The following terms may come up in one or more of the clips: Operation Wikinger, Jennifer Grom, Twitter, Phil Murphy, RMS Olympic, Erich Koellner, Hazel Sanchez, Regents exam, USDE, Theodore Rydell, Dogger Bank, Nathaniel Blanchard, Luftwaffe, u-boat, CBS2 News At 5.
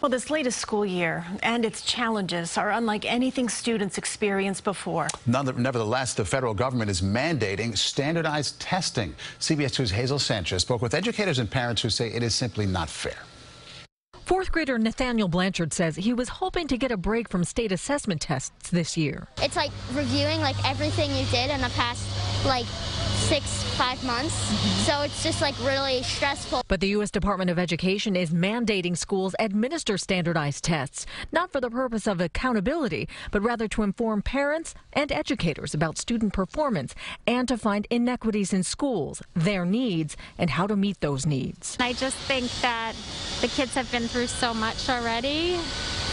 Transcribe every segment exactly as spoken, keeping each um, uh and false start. Well, this latest school year and its challenges are unlike anything students experienced before. Nevertheless, the federal government is mandating standardized testing. C B S two's Hazel Sanchez spoke with educators and parents who say it is simply not fair. Fourth grader Nathaniel Blanchard says he was hoping to get a break from state assessment tests this year. It's like reviewing like everything you did in the past like six, five months. So it's just like really stressful. But the U S Department of Education is mandating schools administer standardized tests, not for the purpose of accountability, but rather to inform parents and educators about student performance and to find inequities in schools, their needs, and how to meet those needs. I just think that the kids have been through so much already.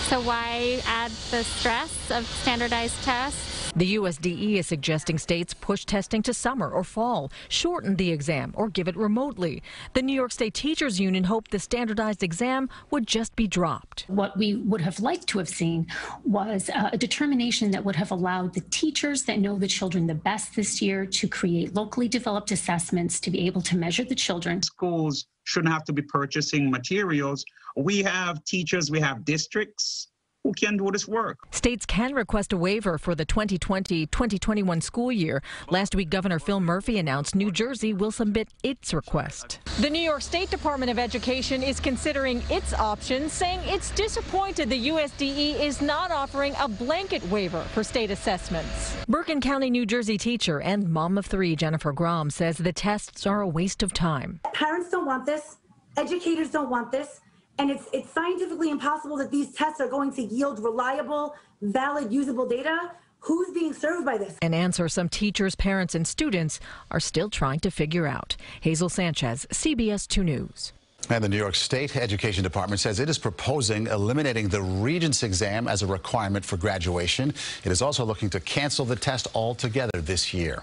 So why add the stress of standardized tests? The U S D E is suggesting states push testing to summer or fall, shorten the exam, or give it remotely. The New York State Teachers Union hoped the standardized exam would just be dropped. What we would have liked to have seen was a determination that would have allowed the teachers that know the children the best this year to create locally developed assessments to be able to measure the children. Schools shouldn't have to be purchasing materials. We have teachers, we have districts who can do this work. States can request a waiver for the twenty twenty twenty twenty-one school year. Last week, Governor Phil Murphy announced New Jersey will submit its request. The New York State Department of Education is considering its options, saying it's disappointed the U S D E is not offering a blanket waiver for state assessments. Bergen County, New Jersey teacher and mom of three, Jennifer Grom, says the tests are a waste of time. Parents don't want this. Educators don't want this. And it's, it's scientifically impossible that these tests are going to yield reliable, valid, usable data. Who's being served by this? An answer some teachers, parents, and students are still trying to figure out. Hazel Sanchez, C B S two News. And the New York State Education Department says it is proposing eliminating the Regents exam as a requirement for graduation. It is also looking to cancel the test altogether this year.